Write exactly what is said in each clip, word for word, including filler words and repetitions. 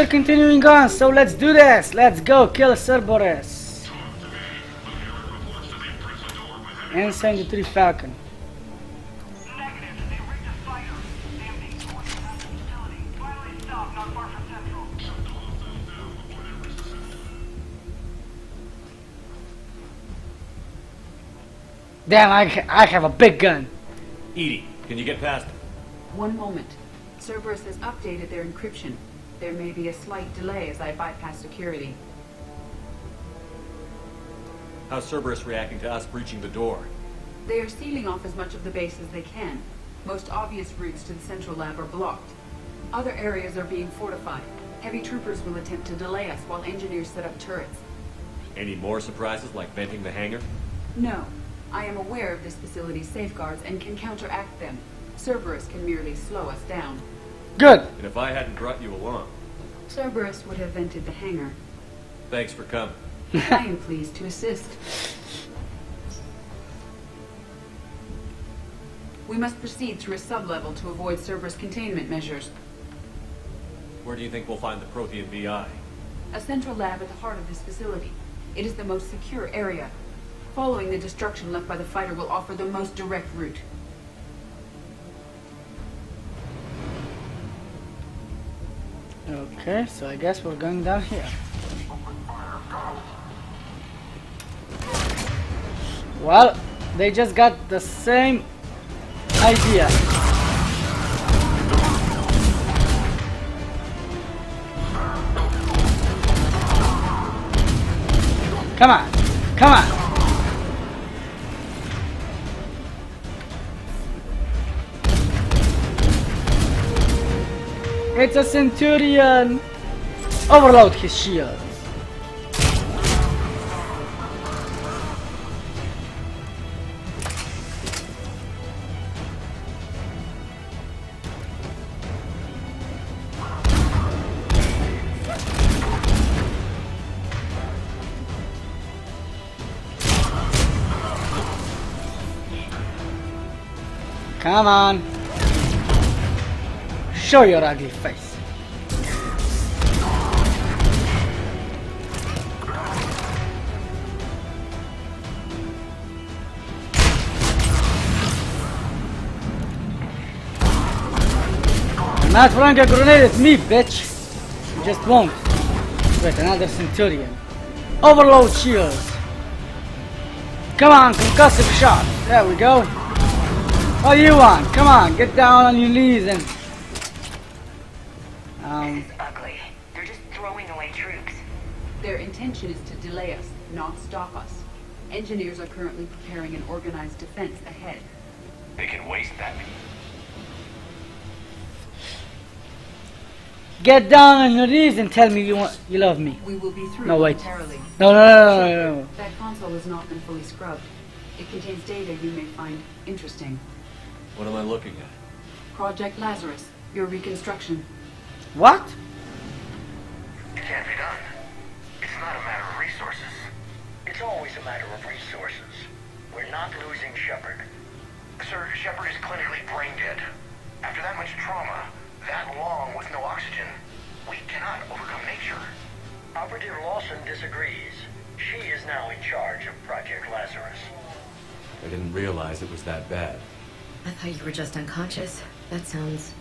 we're continuing on, so let's do this. Let's go kill Cerberus. And send the three Falcon. Damn, I, I have a big gun. Edie, can you get past them? One moment. Cerberus has updated their encryption. There may be a slight delay as I bypass security. How's Cerberus reacting to us breaching the door? They are sealing off as much of the base as they can. Most obvious routes to the central lab are blocked. Other areas are being fortified. Heavy troopers will attempt to delay us while engineers set up turrets. Any more surprises like venting the hangar? No. I am aware of this facility's safeguards and can counteract them. Cerberus can merely slow us down. Good. And if I hadn't brought you along, Cerberus would have vented the hangar. Thanks for coming. I am pleased to assist. We must proceed through a sublevel to avoid Cerberus containment measures. Where do you think we'll find the Prothean V I? A central lab at the heart of this facility. It is the most secure area. Following the destruction left by the fighter will offer the most direct route. Okay, so I guess we're going down here. Well, they just got the same idea. Come on, come on. It's a Centurion! Overload his shields! Come on! Show your ugly face. I'm not throwing a grenade at me, bitch. You just won't. Wait, another Centurion. Overload shields. Come on, concussive shot. There we go. What do you want? Come on, get down on your knees and... This is ugly. They're just throwing away troops. Their intention is to delay us, not stop us. Engineers are currently preparing an organized defense ahead. They can waste that. Get down on your knees and tell me you want, you love me. We will be through no, wait. Momentarily. No, no, no, no, no, no. That console has not been fully scrubbed. It contains data you may find interesting. What am I looking at? Project Lazarus, your reconstruction. What? It can't be done. It's not a matter of resources. It's always a matter of resources. We're not losing Shepard. Sir, Shepard is clinically brain dead. After that much trauma, that long with no oxygen, we cannot overcome nature. Operative Lawson disagrees. She is now in charge of Project Lazarus. I didn't realize it was that bad. I thought you were just unconscious. That sounds...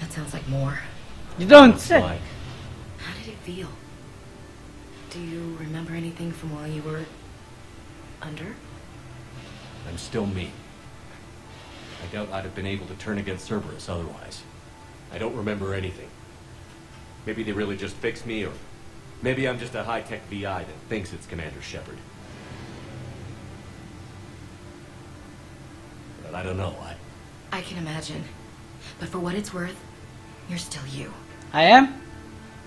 that sounds like more. You don't say. Like. How did it feel? Do you remember anything from while you were under? I'm still me. I doubt I'd have been able to turn against Cerberus otherwise. I don't remember anything. Maybe they really just fixed me, or maybe I'm just a high-tech V I that thinks it's Commander Shepard. But I don't know. I. I can imagine. But for what it's worth, you're still you. I am?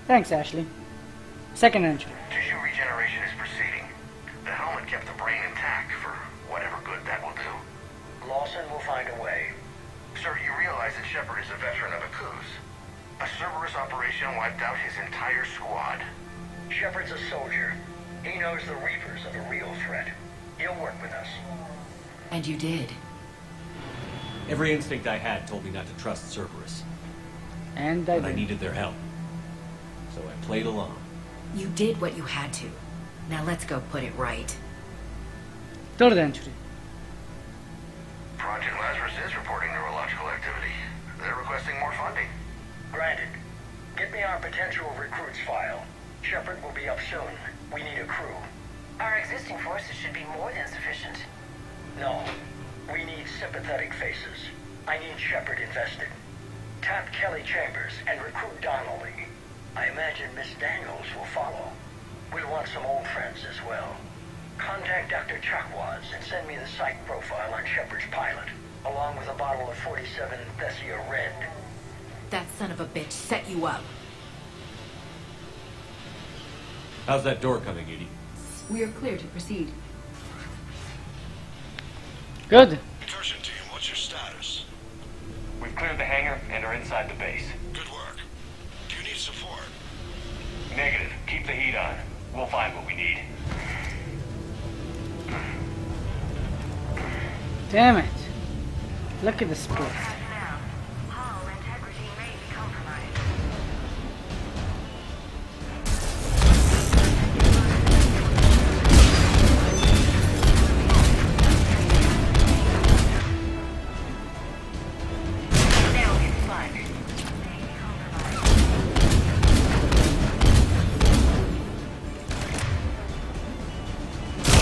Thanks, Ashley. Second entry. Tissue regeneration is proceeding. The helmet kept the brain intact for whatever good that will do. Lawson will find a way. Sir, you realize that Shepard is a veteran of the coups. A Cerberus operation wiped out his entire squad. Shepard's a soldier. He knows the Reapers are the real threat. He'll work with us. And you did. Every instinct I had told me not to trust Cerberus. And I, I needed their help. so I played along. You did what you had to. Now let's go put it right. Third entry. Project Lazarus is reporting neurological activity. They're requesting more funding. Granted. Get me our potential recruits file. Shepard will be up soon. We need a crew. Our existing forces should be more than sufficient. No. We need sympathetic faces. I need Shepard invested. Tap Kelly Chambers and recruit Donnelly. I imagine Miss Daniels will follow. We'll want some old friends as well. Contact Doctor Chakwas and send me the psych profile on Shepard's pilot, along with a bottle of forty-seven Thessia Red. That son of a bitch set you up. How's that door coming, Edie? We are clear to proceed. Good. Insertion team, what's your status? We've cleared the hangar and are inside the base. Good work. Do you need support? Negative. Keep the heat on. We'll find what we need. Damn it. Look at this place.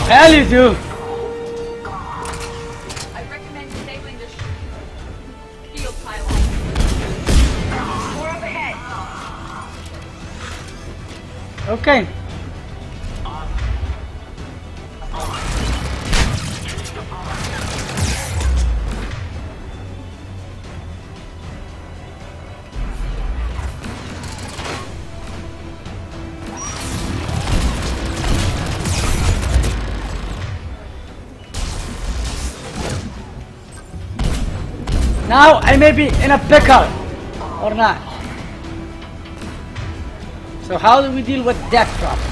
Hell you do! I recommend disabling this field pilot. We're up ahead. Okay. Now I may be in a pickle, or not. So how do we deal with that problem?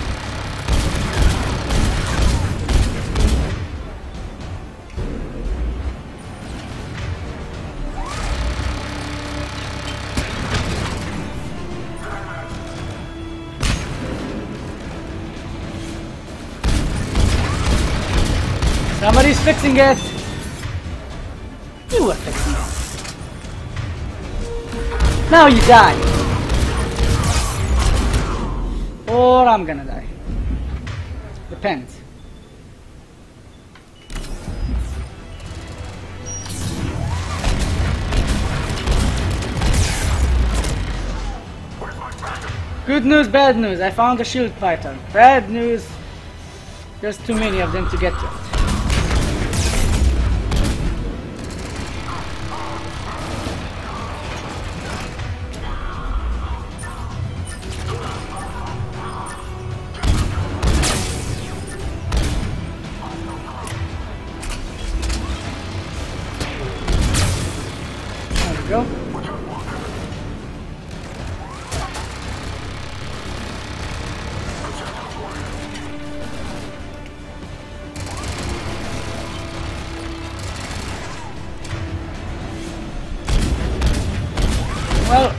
Somebody's fixing it. You are fixing it. Now you die, or I'm gonna die. Depends. Good news, bad news. I found a shield python. Bad news, there's too many of them to get to it.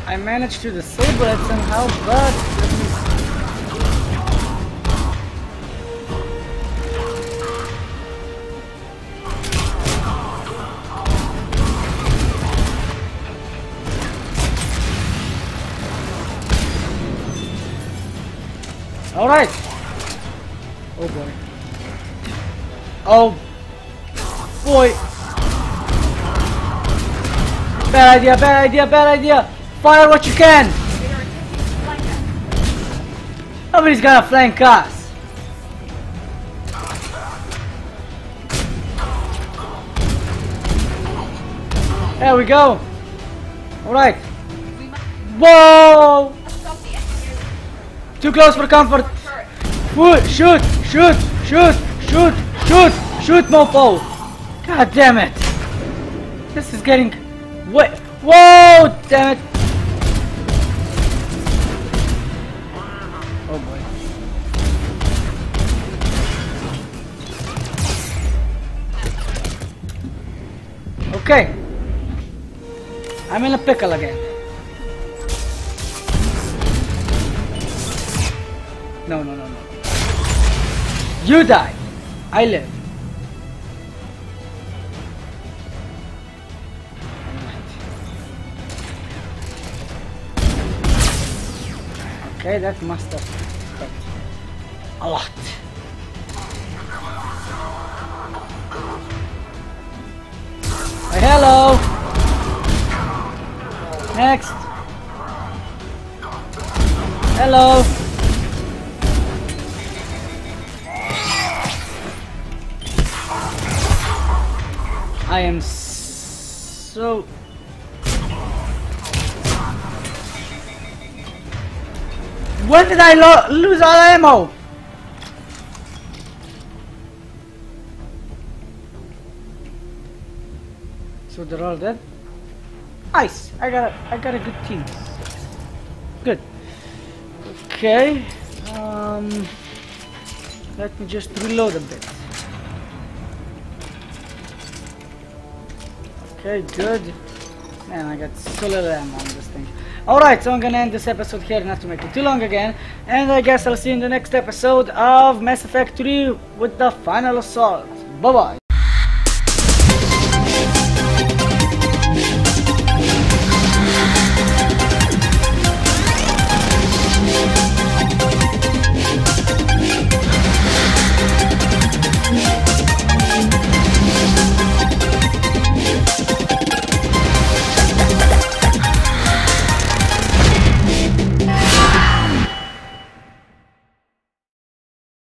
I managed to disable it somehow, but let me see. All right. Oh boy. Oh boy. Bad idea. Bad idea. Bad idea. Fire what you can! Nobody's gonna flank us! There we go! Alright! Whoa! Too close for comfort! Shoot! Shoot! Shoot! Shoot! Shoot! Shoot, mofo! God damn it! This is getting... What? Whoa! Damn it! Okay, I'm in a pickle again. No, no, no, no. You die. I live. Okay, that must have hurt a lot. Hey, hello. Next. Hello. I am so... When did I lo lose all ammo? So they're all dead? Nice! I got a, I got a good team. Good. Okay. Um, let me just reload a bit. Okay, good. Man, I got so little ammo on this thing. Alright, so I'm gonna end this episode here, not to make it too long again. And I guess I'll see you in the next episode of Mass Effect three with the final assault. Bye bye.